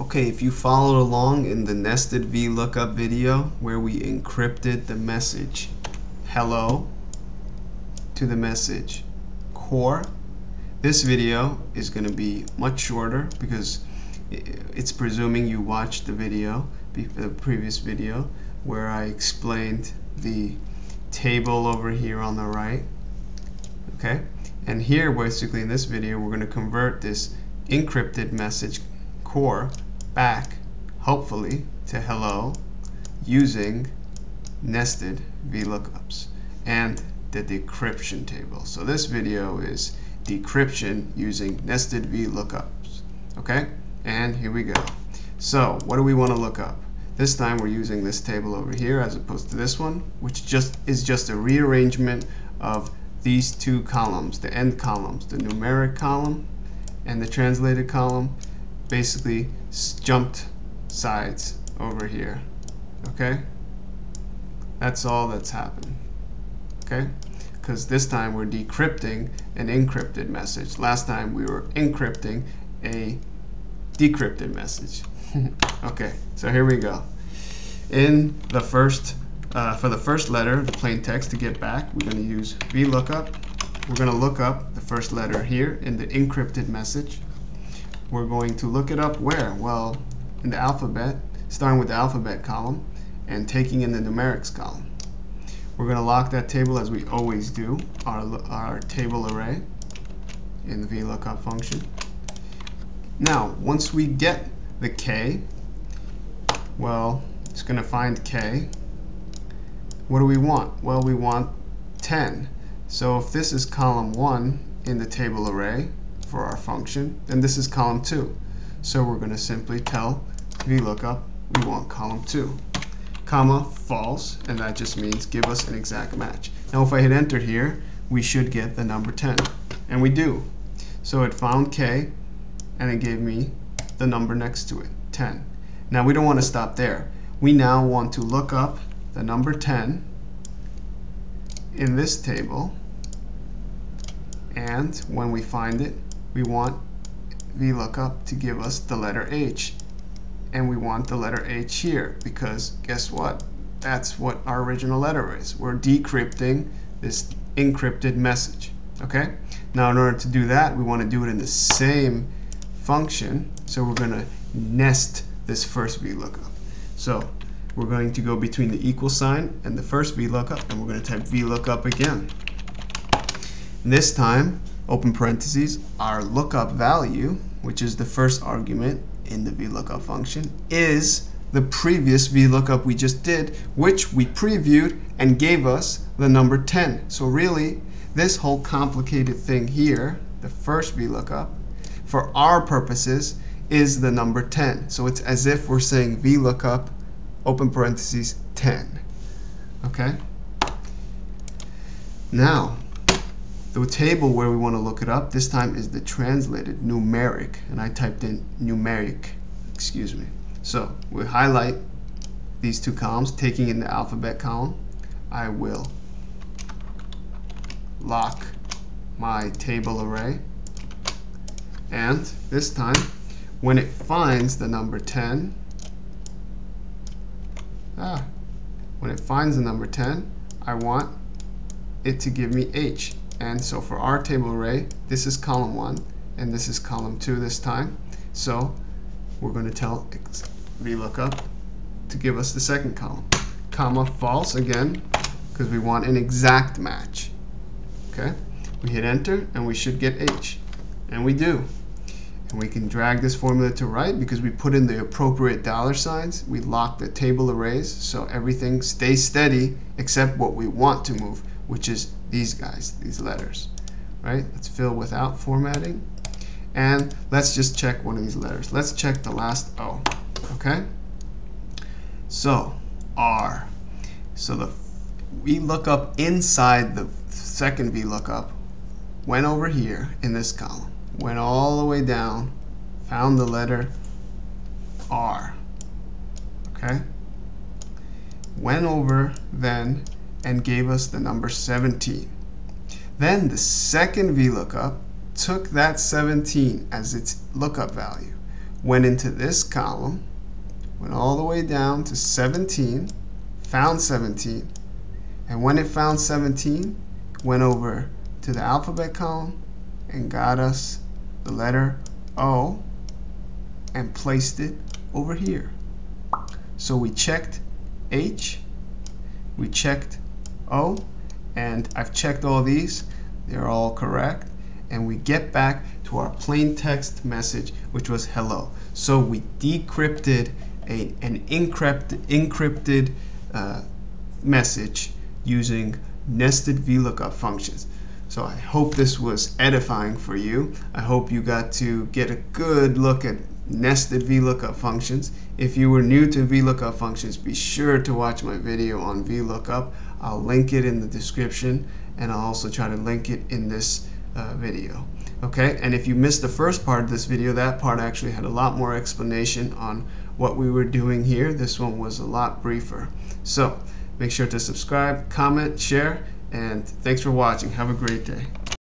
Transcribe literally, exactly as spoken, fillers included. Okay, if you followed along in the nested VLOOKUP video where we encrypted the message hello to the message core, this video is going to be much shorter because it's presuming you watched the video, the previous video where I explained the table over here on the right. Okay, and here basically in this video we're going to convert this encrypted message core back, hopefully, to hello using nested VLOOKUPs and the decryption table. So this video is decryption using nested VLOOKUPs. Okay, and here we go. So what do we want to look up? This time we're using this table over here as opposed to this one, which just is just a rearrangement of these two columns, the end columns, the numeric column and the translated column, basically jumped sides over here. Okay, that's all that's happened. Okay, because this time we're decrypting an encrypted message. Last time we were encrypting a decrypted message. Okay, so here we go. In the first uh, for the first letter, the plain text, to get back, we're going to use VLOOKUP. We're going to look up the first letter here in the encrypted message. We're going to look it up where? Well, in the alphabet, starting with the alphabet column and taking in the numerics column. We're going to lock that table as we always do, our, our table array in the VLOOKUP function. Now, once we get the K, well, it's going to find K. What do we want? Well, we want ten. So if this is column one in the table array for our function, then this is column two. So we're going to simply tell VLOOKUP we want column two, comma, false, and that just means give us an exact match. Now if I hit enter here, we should get the number ten, and we do. So it found K, and it gave me the number next to it, ten. Now we don't want to stop there. We now want to look up the number ten in this table, and when we find it, we want VLOOKUP to give us the letter H, and we want the letter H here because guess what? That's what our original letter is. We're decrypting this encrypted message. Okay? Now in order to do that, we want to do it in the same function, so we're going to nest this first VLOOKUP. So we're going to go between the equal sign and the first VLOOKUP, and we're going to type VLOOKUP again. And this time, open parentheses, our lookup value, which is the first argument in the VLOOKUP function, is the previous VLOOKUP we just did, which we previewed and gave us the number ten. So really, this whole complicated thing here, the first VLOOKUP, for our purposes is the number ten. So it's as if we're saying VLOOKUP, open parentheses, ten. Okay? Now, the table where we want to look it up this time is the translated numeric, and I typed in numeric, excuse me. So we highlight these two columns, taking in the alphabet column. I will lock my table array, and this time when it finds the number ten, ah, when it finds the number ten, I want it to give me H. And so for our table array, this is column one and this is column two this time. So we're going to tell VLOOKUP to give us the second column, comma, false again, because we want an exact match. Okay, we hit enter and we should get H, and we do. And we can drag this formula to right because we put in the appropriate dollar signs. We lock the table arrays so everything stays steady except what we want to move, which is these guys, these letters. Right? Let's fill without formatting. And let's just check one of these letters. Let's check the last O. Okay? So, R. So the VLOOKUP inside the second VLOOKUP went over here in this column, went all the way down, found the letter R, okay, went over then and gave us the number seventeen. Then the second VLOOKUP took that seventeen as its lookup value, went into this column, went all the way down to seventeen, found seventeen, and when it found seventeen, went over to the alphabet column and got us the letter O and placed it over here. So we checked H, we checked O, and I've checked all these, they're all correct, and we get back to our plain text message, which was hello. So we decrypted a, an encrypted, encrypted uh, message using nested VLOOKUP functions. So I hope this was edifying for you. I hope you got to get a good look at nested VLOOKUP functions. If you were new to VLOOKUP functions, be sure to watch my video on VLOOKUP. I'll link it in the description, and I'll also try to link it in this uh, video. Okay, and if you missed the first part of this video, that part actually had a lot more explanation on what we were doing here. This one was a lot briefer. So make sure to subscribe, comment, share, and thanks for watching. Have a great day.